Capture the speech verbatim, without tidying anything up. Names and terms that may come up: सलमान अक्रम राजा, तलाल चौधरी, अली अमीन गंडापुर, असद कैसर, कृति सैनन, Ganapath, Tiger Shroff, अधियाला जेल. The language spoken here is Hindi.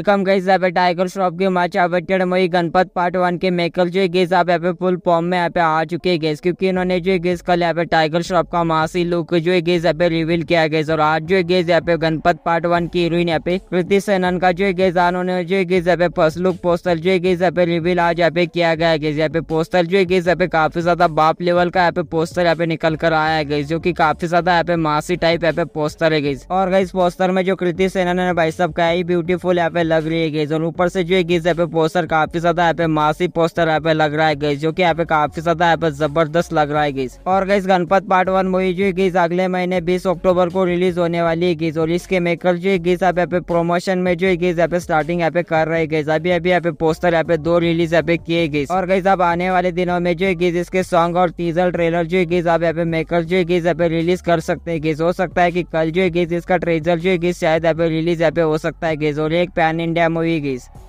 वेलकम गाइस, यहाँ पे टाइगर श्रॉफ की मैच यहाँ पे टेढ़मई गणपत पार्ट वन के मेकअप जो है गेस आप यहाँ पे फुल फॉर्म में यहाँ पे आ चुके हैं गेस, क्योंकि इन्होंने जो है गेस कल यहाँ पे टाइगर श्रॉफ का मासी लुक जो है गेस यहाँ पे रिवील किया गेस। और आज जो है गेस यहाँ पे गणपत पार्ट वन की हीरोइन यहाँ पे कृति सैनन का जो है गेस उन्होंने जो है गेस यहाँ पे फर्स्ट लुक पोस्टर जो है गेस यहाँ पे रिवील आज यहाँ पे किया गया गेस। यहाँ पे पोस्टर जो है गेस यहाँ पे काफी ज्यादा बाप लेवल का यहाँ पे पोस्टर यहाँ पे निकल कर आया है गेस, जो की काफी ज्यादा यहाँ पे मासी टाइप यहाँ पे पोस्टर है गेस। और गेस पोस्टर में जो कृति सैनन है भाई साहब का ही ब्यूटीफुल यहाँ पे लग रही है गेस। और ऊपर से जो है गेस यहाँ पे पोस्टर काफी ज्यादा यहाँ पे मासी पोस्टर यहाँ पे लग रहा है गेस, जो कि यहाँ पे काफी ज्यादा यहाँ पे जबरदस्त लग रहा है गेस। और guys Ganapath part one movie जो है गेस अगले महीने बीस अक्टूबर को रिलीज होने वाली है गेस। और इसके मेकर जो है गेस आप यहाँ पे प्रमोशन में जो है गेस यहाँ पे स्टार्टिंग यहाँ पे कर रहे गेस। अभी अभी यहाँ पे पोस्टर यहाँ पे दो रिलीज यहाँ पे किए गेस। और गेस आप आने वाले दिनों में जो है गेस इसके सॉन्ग और टीजर ट्रेलर जो है गेस आप यहाँ पे मेकर जो है गेस यहाँ पे रिलीज कर सकते हैं गेस। हो सकता है की कल जो है गेस इसका ट्रेलर जो है गेस शायद यहाँ पे रिलीज यहाँ पे हो सकता है गेस। और पैन इंडिया मूवी गेस।